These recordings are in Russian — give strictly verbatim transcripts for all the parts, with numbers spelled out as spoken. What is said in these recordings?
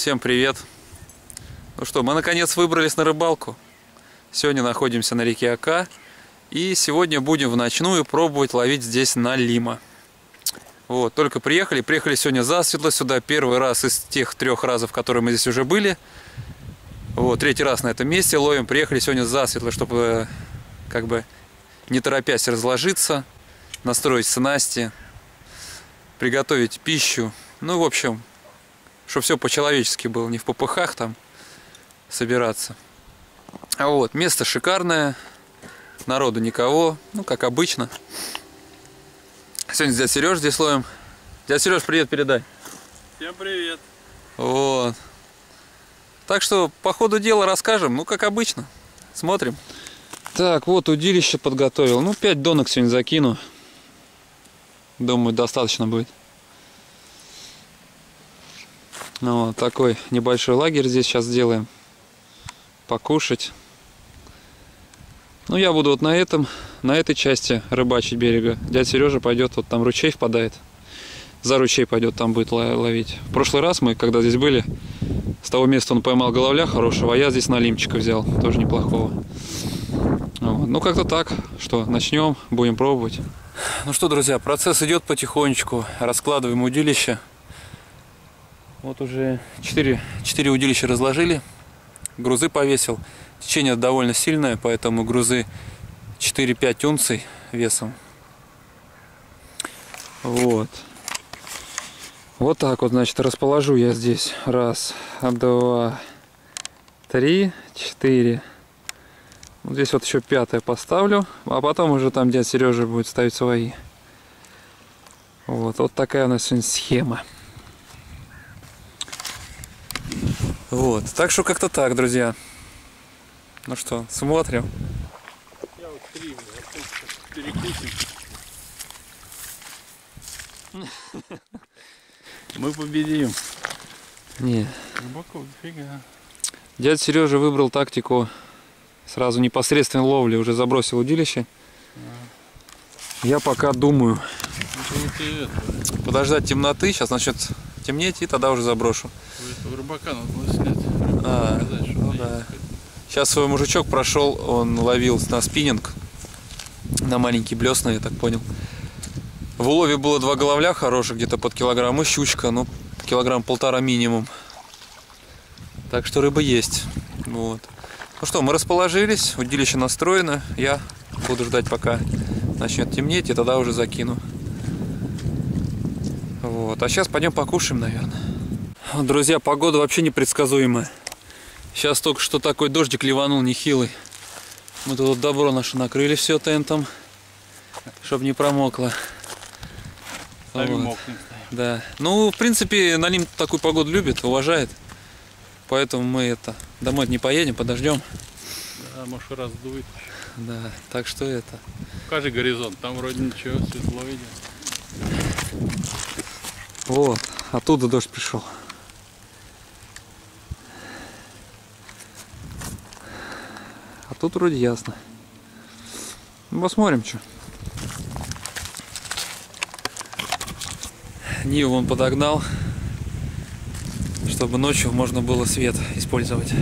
Всем привет! Ну что, мы наконец выбрались на рыбалку. Сегодня находимся на реке Ока. И сегодня будем в ночную пробовать ловить здесь налима. Вот, только приехали. Приехали сегодня засветло сюда. Первый раз из тех трех разов, которые мы здесь уже были. Вот, третий раз на этом месте ловим. Приехали сегодня засветло, чтобы как бы не торопясь разложиться, настроить снасти, приготовить пищу. Ну, в общем, чтобы все по-человечески было, не в попыхах там собираться. А вот, место шикарное, народу никого, ну, как обычно. Сегодня дядя Сереж здесь ловим. Дядя Сереж, привет передай. Всем привет. Вот. Так что по ходу дела расскажем, ну, как обычно. Смотрим. Так, вот удилище подготовил. Ну, пять донок сегодня закину. Думаю, достаточно будет. Ну, вот такой небольшой лагерь здесь сейчас сделаем. Покушать. Ну, я буду вот на этом, на этой части рыбачить берега. Дядя Сережа пойдет, вот там ручей впадает. За ручей пойдет, там будет ловить. В прошлый раз мы, когда здесь были, с того места он поймал головля хорошего, а я здесь налимчика взял, тоже неплохого. Вот. Ну, как-то так, что начнем, будем пробовать. Ну что, друзья, процесс идет потихонечку. Раскладываем удилище. Вот уже четыре, четыре удилища разложили, грузы повесил. Течение довольно сильное, поэтому грузы четыре-пять унций весом. Вот. Вот так вот, значит, расположу я здесь. Раз, два, три, четыре. Вот здесь вот еще пятое поставлю, а потом уже там дядя Сережа будет ставить свои. Вот, вот такая у нас сегодня схема. Вот, так что как-то так, друзья. Ну что, смотрим. Я вот три, перекусим. Мы победим. Не. Глубоко, дофига. Дядя Сережа выбрал тактику сразу непосредственно ловли, уже забросил удилище. А. Я пока думаю. Подождать темноты, сейчас начнет темнеть и тогда уже заброшу. У рыбака надо было снять. А, показать, ну да. Сейчас свой мужичок прошел, он ловил на спиннинг, на маленькие блесны, я так понял. В улове было два головля хороших, где-то под килограмм, и щучка, ну, килограмм полтора минимум. Так что рыба есть. Вот. Ну что, мы расположились, удилище настроено, я буду ждать, пока начнет темнеть, и тогда уже закину. Вот, а сейчас пойдем покушаем, наверное. Друзья, погода вообще непредсказуемая. Сейчас только что такой дождик ливанул нехилый. Мы тут вот добро наше накрыли все тентом, чтобы не промокло. Вот. Да. Ну, в принципе, Налим такую погоду любит, уважает. Поэтому мы это домой не поедем, подождем. Да, может, раздует. Да, так что это. Покажи горизонт, там вроде ничего, светло видно. Вот, оттуда дождь пришел. А тут вроде ясно. Ну, посмотрим, что. Ниву он подогнал, чтобы ночью можно было свет использовать.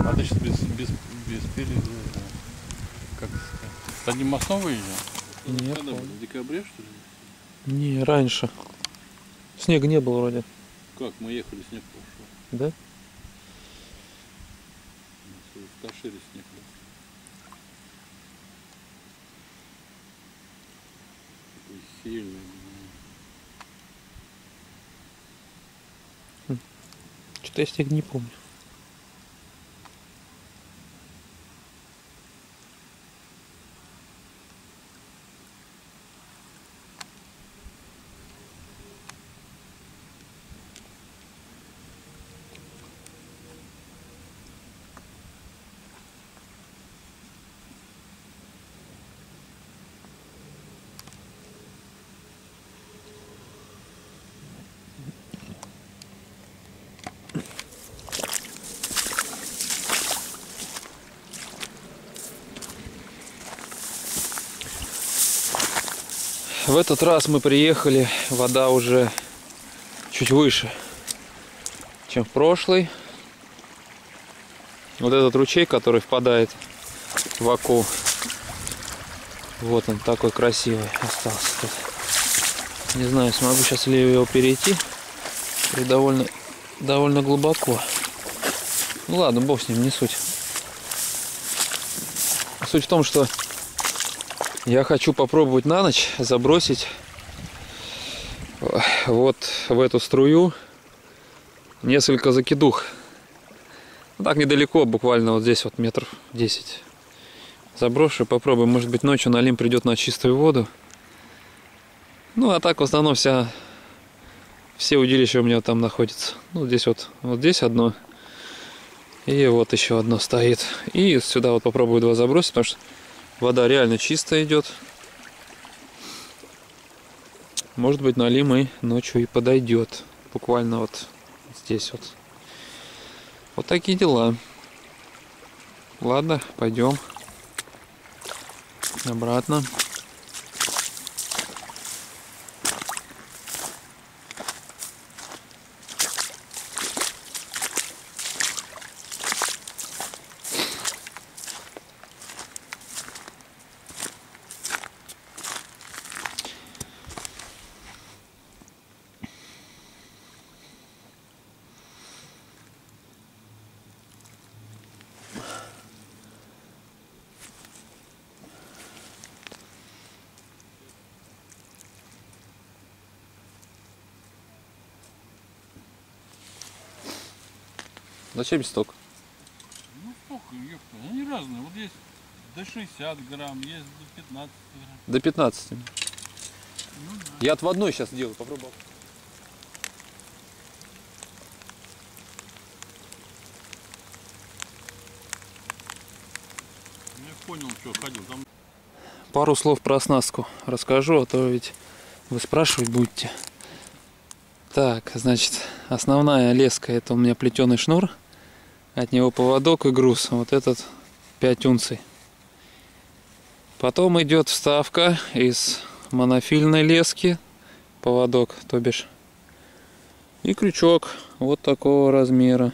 А ты сейчас без, без, без перьев, как с одним мостом выезжал? Нет. Когда было? В декабре, что ли? Не, раньше. Снега не было вроде. Как? Мы ехали, снег пошел. Да? В Кашире снег был. Такой сильный. Хм. Что-то я снег не помню. В этот раз мы приехали, вода уже чуть выше, чем в прошлый. Вот этот ручей, который впадает в Оку, вот он такой красивый остался тут. Не знаю, смогу сейчас ли его перейти, и довольно, довольно глубоко. Ну ладно, бог с ним, не суть. Суть в том, что я хочу попробовать на ночь забросить вот в эту струю несколько закидух. Так недалеко, буквально вот здесь вот метров десять. Заброшу, попробуем. Может быть, ночью Налим придет на чистую воду. Ну а так в основном вся, все удилища у меня там находятся. Ну здесь вот, вот здесь одно. И вот еще одно стоит. И сюда вот попробую два забросить, потому что вода реально чистая идет. Может быть, Налим и ночью и подойдет. Буквально вот здесь вот. Вот такие дела. Ладно, пойдем обратно. Зачем столько? Ну сколько, ёпта, они разные. Вот есть до шестидесяти грамм, есть до пятнадцати грамм. До пятнадцати? Ну, да. Я отводной сейчас делаю, попробовал. Я понял, что ходил. Там... Пару слов про оснастку расскажу, а то ведь вы спрашивать будете. Так, значит, основная леска — это у меня плетеный шнур. От него поводок и груз, вот этот пять унций. Потом идет вставка из монофильной лески, поводок, то бишь. И крючок вот такого размера.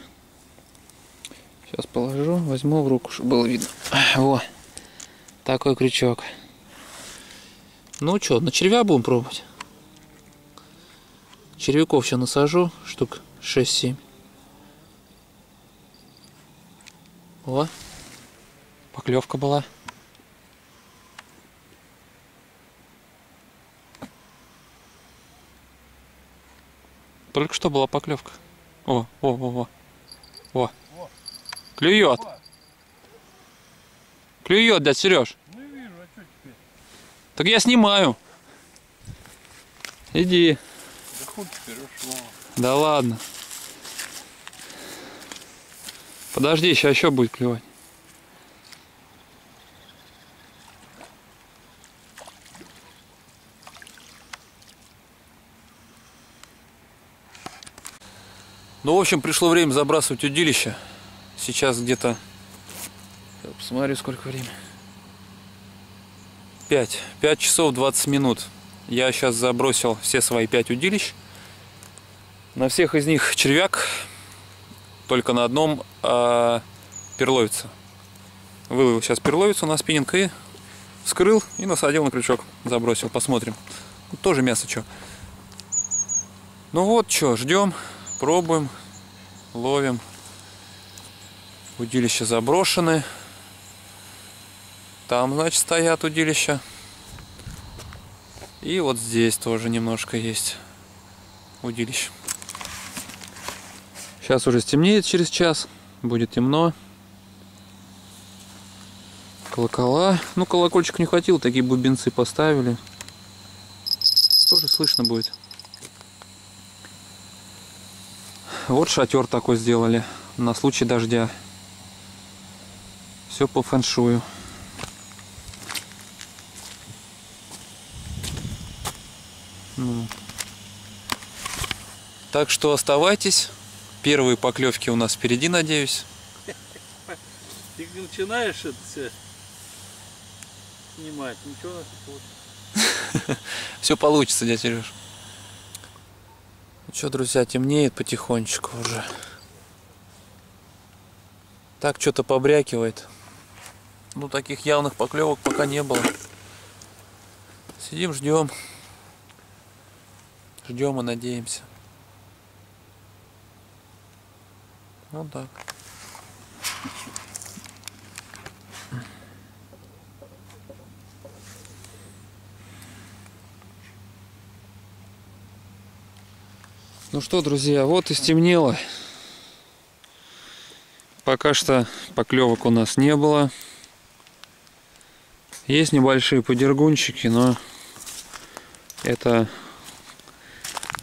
Сейчас положу, возьму в руку, чтобы было видно. Вот такой крючок. Ну что, на червя будем пробовать. Червяков сейчас насажу, штук шесть-семь. О, поклевка была. Только что была поклевка. О, о, о, о, о. Клюет. Клюет, дядь Сереж. Ну вижу, а что теперь? Так я снимаю. Иди. Да хуй теперь ушло. Да ладно. Подожди, сейчас еще будет клевать. Ну, в общем, пришло время забрасывать удилище. Сейчас где-то... Посмотрю, сколько времени. пять. пять часов двадцать минут. Я сейчас забросил все свои пять удилищ. На всех из них червяк. Только на одном а, перловица. Выловил сейчас перловицу на спиннинг и вскрыл и насадил на крючок. Забросил, посмотрим. Тоже мясо что. Ну вот что, ждем, пробуем, ловим. Удилища заброшены. Там, значит, стоят удилища. И вот здесь тоже немножко есть удилищ. Сейчас уже стемнеет, через час будет темно. Колокола. Ну, колокольчик не хватило, такие бубенцы поставили. Тоже слышно будет. Вот шатер такой сделали на случай дождя. Все по фэншую. Ну. Так что оставайтесь. Первые поклевки у нас впереди, надеюсь. Ты начинаешь это все снимать, ничего. Все получится, дядя Сереж. Ну что, друзья, темнеет потихонечку уже. Так что-то побрякивает. Ну, таких явных поклевок пока не было. Сидим, ждем. Ждем и надеемся. Вот так. Ну что, друзья, вот и стемнело. Пока что поклевок у нас не было. Есть небольшие подергунчики, но это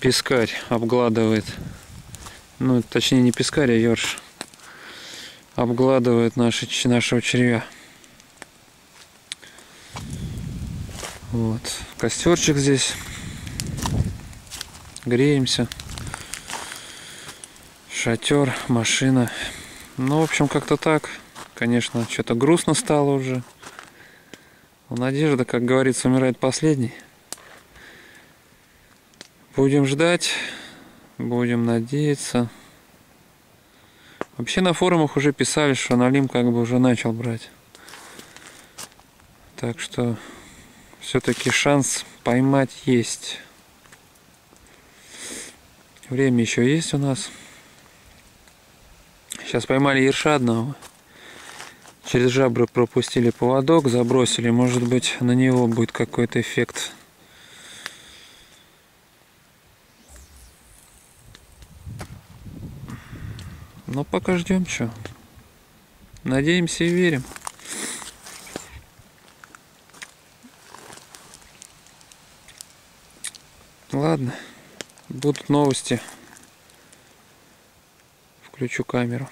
пескарь обгладывает. Ну, точнее, не пескарь, а ёрш. Обгладывает наши, нашего червя. Вот. Костерчик здесь. Греемся. Шатер, машина. Ну, в общем, как-то так. Конечно, что-то грустно стало уже. Надежда, как говорится, умирает последней. Будем ждать, будем надеяться. Вообще на форумах уже писали, что Налим как бы уже начал брать. Так что все-таки шанс поймать есть. Время еще есть у нас. Сейчас поймали ерша одного. Через жабры пропустили поводок, забросили. Может быть, на него будет какой-то эффект. Но пока ждем, что. Надеемся и верим. Ладно, будут новости. Включу камеру.